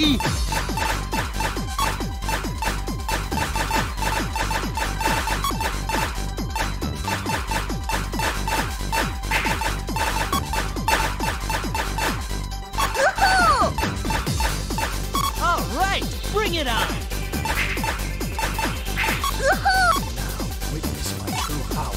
see? Bring it on! Now witness my true power.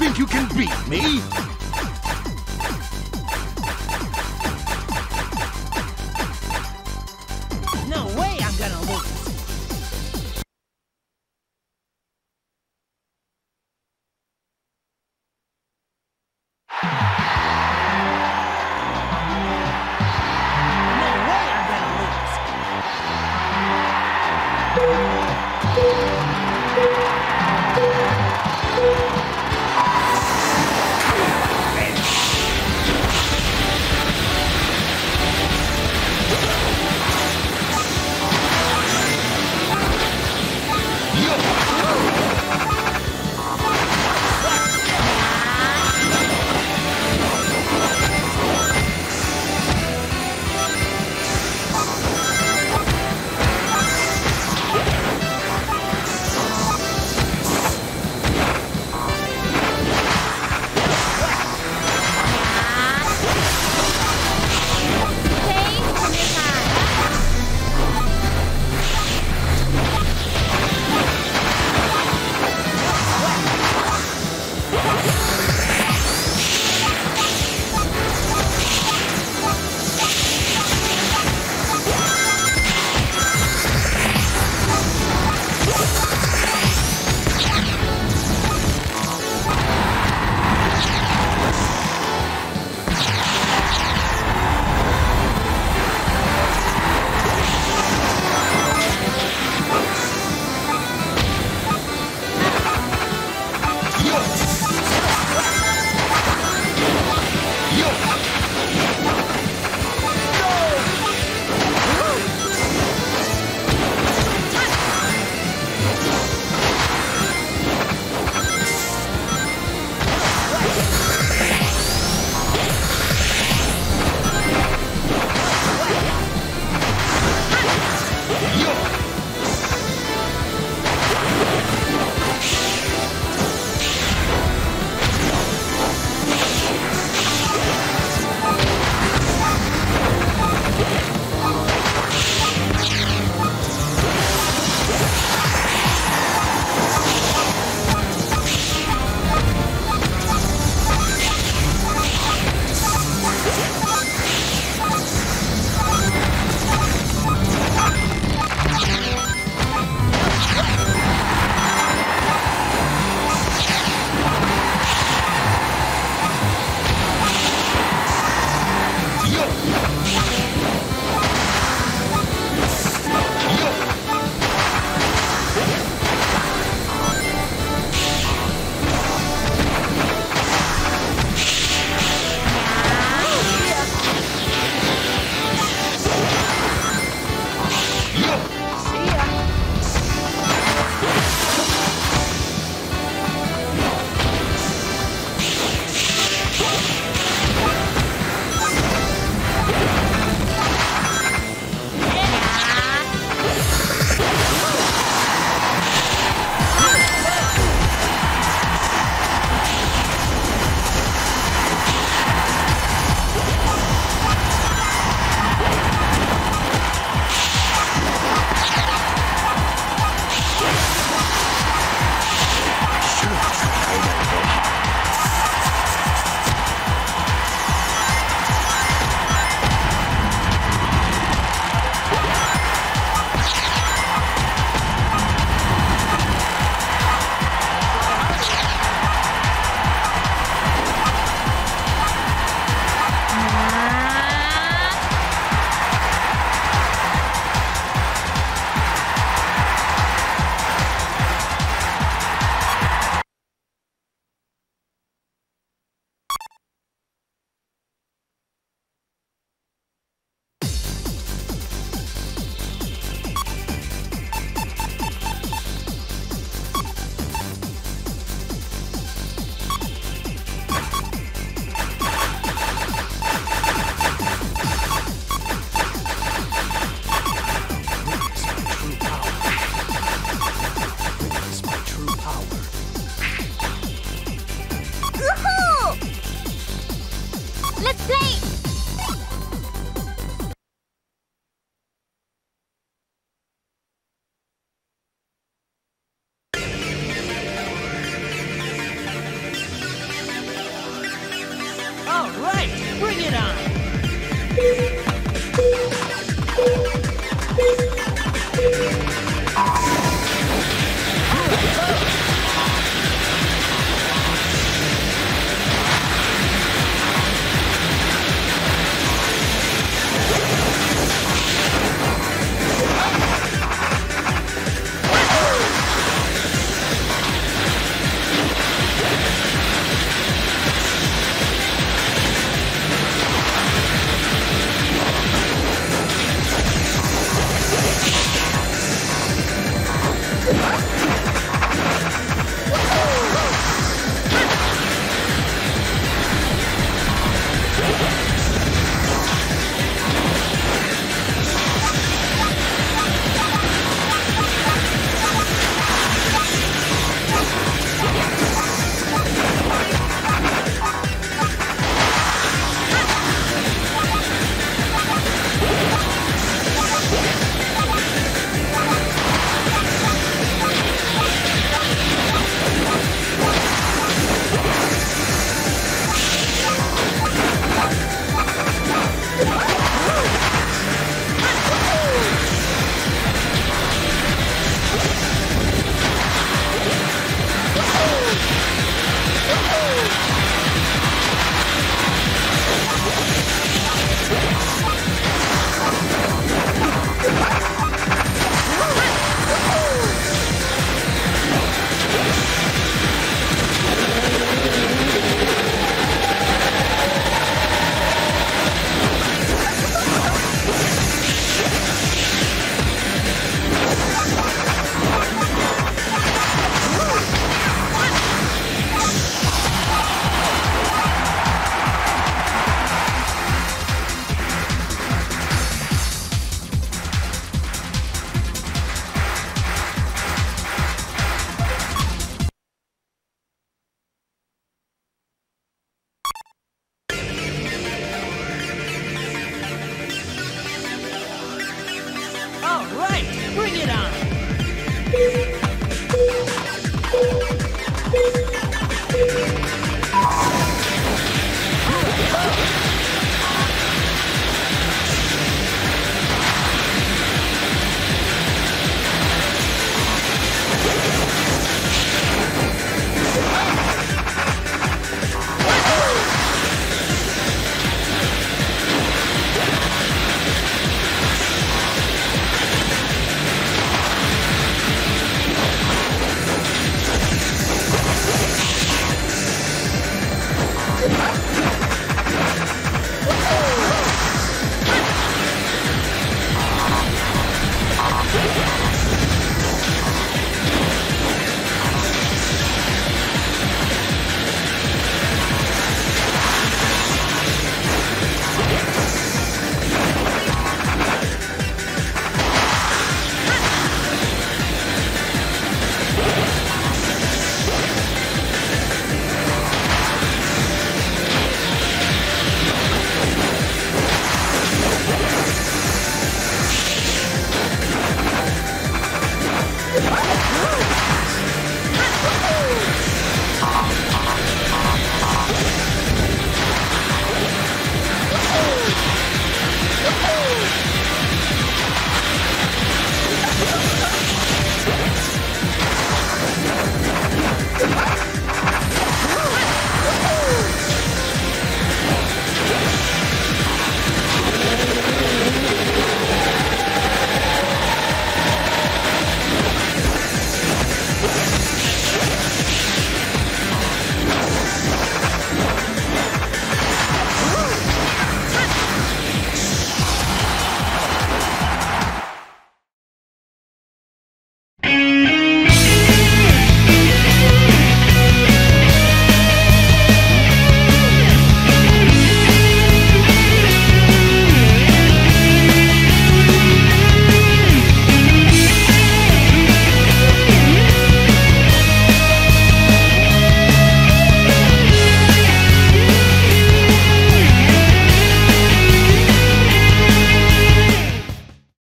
think you can beat me? No way I'm gonna lose. No way I'm gonna lose.